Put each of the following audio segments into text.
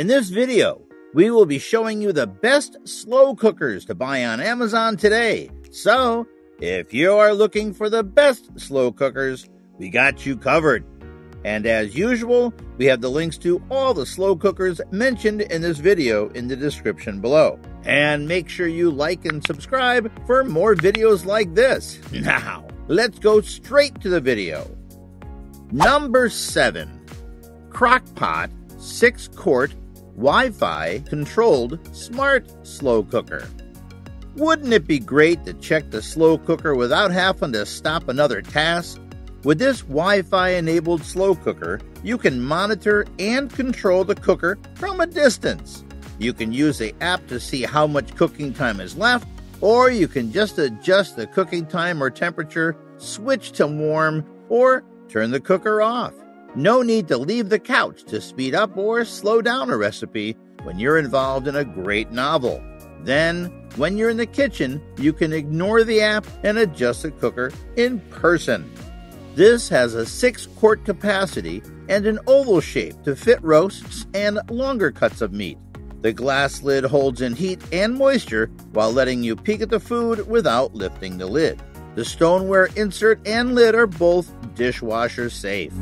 In this video, we will be showing you the best slow cookers to buy on Amazon today. So, if you are looking for the best slow cookers, we got you covered. And as usual, we have the links to all the slow cookers mentioned in this video in the description below. And make sure you like and subscribe for more videos like this. Now, let's go straight to the video. Number 7. Crock-Pot 6-quart Wi-Fi controlled smart slow cooker. Wouldn't it be great to check the slow cooker without having to stop another task? With this Wi-Fi enabled slow cooker, you can monitor and control the cooker from a distance. You can use the app to see how much cooking time is left, or you can just adjust the cooking time or temperature, switch to warm, or turn the cooker off. No need to leave the couch to speed up or slow down a recipe when you're involved in a great novel. Then, when you're in the kitchen, you can ignore the app and adjust the cooker in person. This has a 6-quart capacity and an oval shape to fit roasts and longer cuts of meat. The glass lid holds in heat and moisture while letting you peek at the food without lifting the lid. The stoneware insert and lid are both dishwasher safe.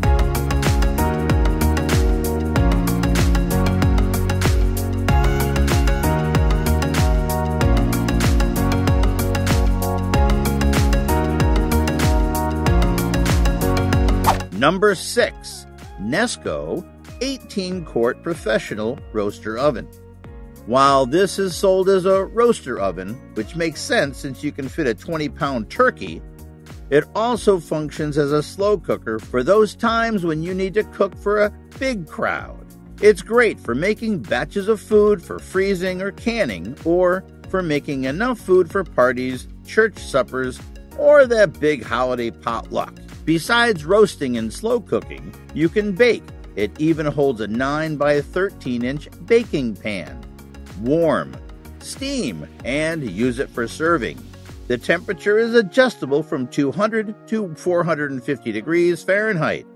Number 6. Nesco 18-quart Professional Roaster Oven. While this is sold as a roaster oven, which makes sense since you can fit a 20-pound turkey, it also functions as a slow cooker for those times when you need to cook for a big crowd. It's great for making batches of food for freezing or canning, or for making enough food for parties, church suppers, or that big holiday potluck. Besides roasting and slow cooking, you can bake. It even holds a 9 by 13-inch baking pan. Warm, steam, and use it for serving. The temperature is adjustable from 200 to 450 degrees Fahrenheit.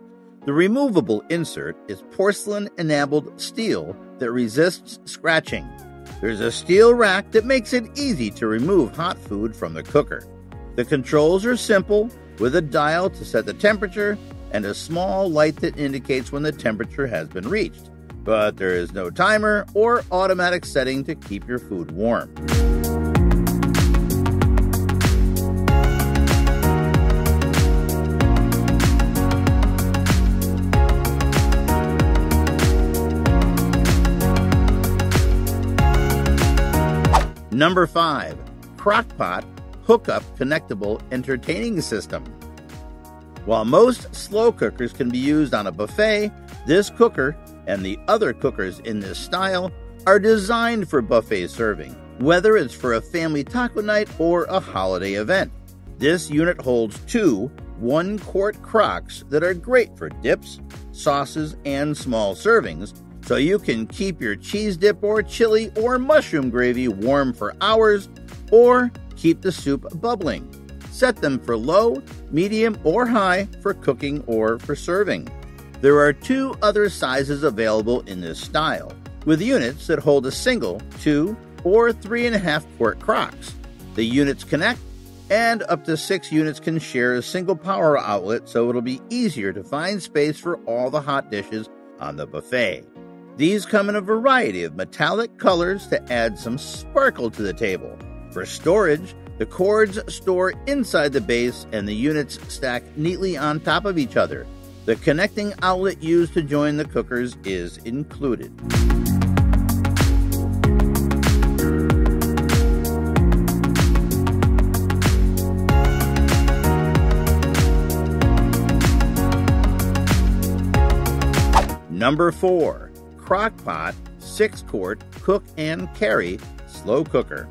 The removable insert is porcelain enameled steel that resists scratching. There's a steel rack that makes it easy to remove hot food from the cooker. The controls are simple, with a dial to set the temperature and a small light that indicates when the temperature has been reached. But there is no timer or automatic setting to keep your food warm. Number 5. Crock-Pot Hookup Connectable Entertaining System. While most slow cookers can be used on a buffet, this cooker and the other cookers in this style are designed for buffet serving, whether it's for a family taco night or a holiday event. This unit holds two 1-quart crocks that are great for dips, sauces, and small servings, so you can keep your cheese dip or chili or mushroom gravy warm for hours, or keep the soup bubbling. Set them for low, medium, or high for cooking or for serving. There are two other sizes available in this style, with units that hold a single, 2 or 3.5-quart crocks. The units connect, and up to 6 units can share a single power outlet, so it'll be easier to find space for all the hot dishes on the buffet. These come in a variety of metallic colors to add some sparkle to the table. For storage, the cords store inside the base and the units stack neatly on top of each other. The connecting outlet used to join the cookers is included. Number 4. Crock-Pot 6-quart Cook and Carry Slow Cooker.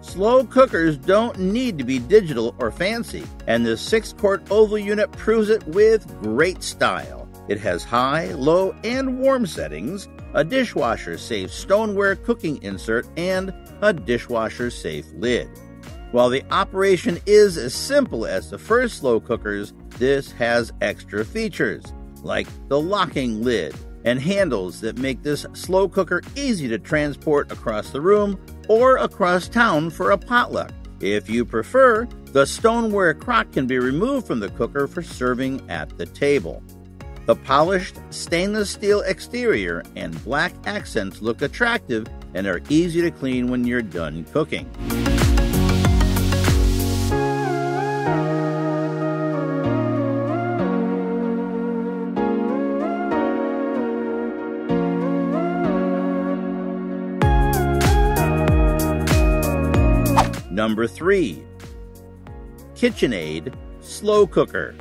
Slow cookers don't need to be digital or fancy, and this 6-quart oval unit proves it with great style. It has high, low, and warm settings, a dishwasher-safe stoneware cooking insert, and a dishwasher-safe lid. While the operation is as simple as the first slow cookers, this has extra features, like the locking lid, and handles that make this slow cooker easy to transport across the room or across town for a potluck. If you prefer, the stoneware crock can be removed from the cooker for serving at the table. The polished stainless steel exterior and black accents look attractive and are easy to clean when you're done cooking. Number 3. KitchenAid Slow Cooker.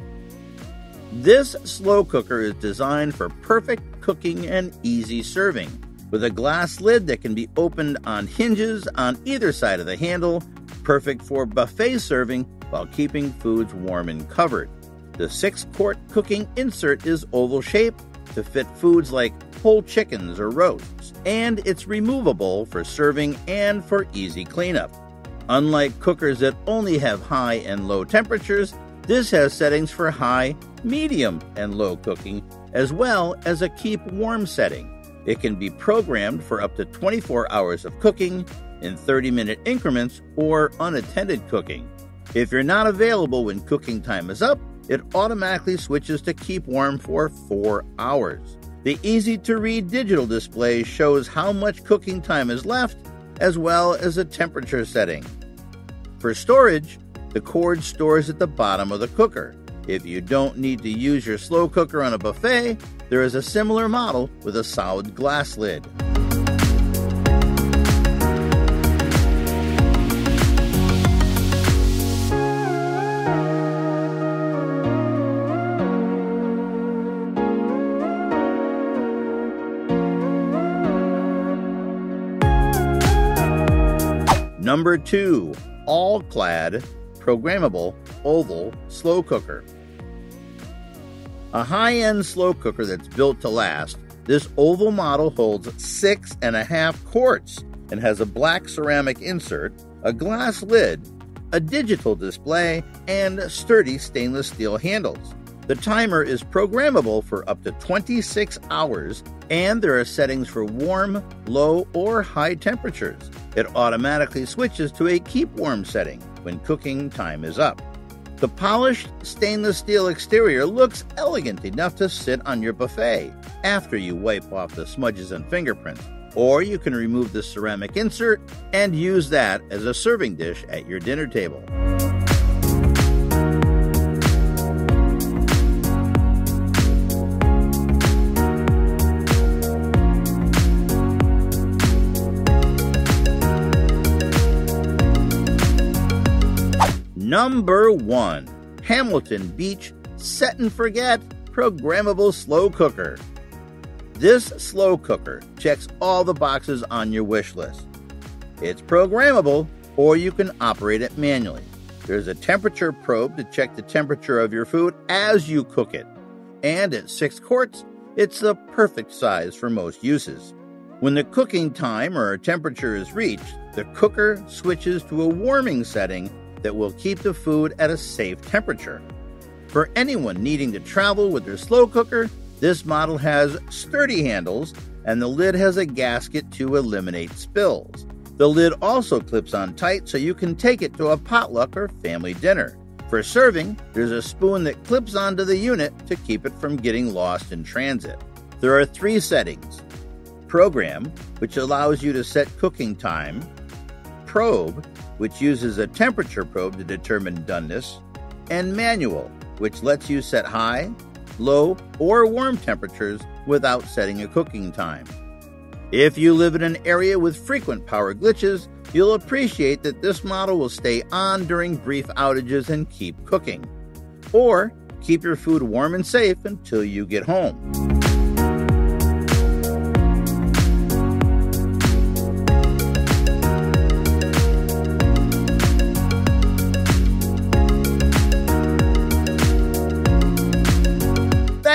This slow cooker is designed for perfect cooking and easy serving. With a glass lid that can be opened on hinges on either side of the handle, perfect for buffet serving while keeping foods warm and covered. The 6-quart cooking insert is oval-shaped to fit foods like whole chickens or roasts, and it's removable for serving and for easy cleanup. Unlike cookers that only have high and low temperatures, this has settings for high, medium, and low cooking, as well as a keep warm setting. It can be programmed for up to 24 hours of cooking in 30-minute increments or unattended cooking. If you're not available when cooking time is up, it automatically switches to keep warm for 4 hours. The easy-to-read digital display shows how much cooking time is left, as well as a temperature setting. For storage, the cord stores at the bottom of the cooker. If you don't need to use your slow cooker on a buffet, there is a similar model with a solid glass lid. Number 2. All-Clad Programmable Oval Slow Cooker. A high-end slow cooker that's built to last, this oval model holds 6.5 quarts and has a black ceramic insert, a glass lid, a digital display, and sturdy stainless steel handles. The timer is programmable for up to 26 hours, and there are settings for warm, low, or high temperatures. It automatically switches to a keep warm setting when cooking time is up. The polished stainless steel exterior looks elegant enough to sit on your buffet after you wipe off the smudges and fingerprints, or you can remove the ceramic insert and use that as a serving dish at your dinner table. Number 1. Hamilton Beach Set and Forget Programmable Slow Cooker. This slow cooker checks all the boxes on your wish list. It's programmable, or you can operate it manually. There's a temperature probe to check the temperature of your food as you cook it. And at 6 quarts, it's the perfect size for most uses. When the cooking time or temperature is reached, the cooker switches to a warming setting that will keep the food at a safe temperature. For anyone needing to travel with their slow cooker, this model has sturdy handles and the lid has a gasket to eliminate spills. The lid also clips on tight so you can take it to a potluck or family dinner. For serving, there's a spoon that clips onto the unit to keep it from getting lost in transit. There are 3 settings: Program, which allows you to set cooking time; Probe, which uses a temperature probe to determine doneness; and Manual, which lets you set high, low, or warm temperatures without setting a cooking time. If you live in an area with frequent power glitches, you'll appreciate that this model will stay on during brief outages and keep cooking. Or keep your food warm and safe until you get home.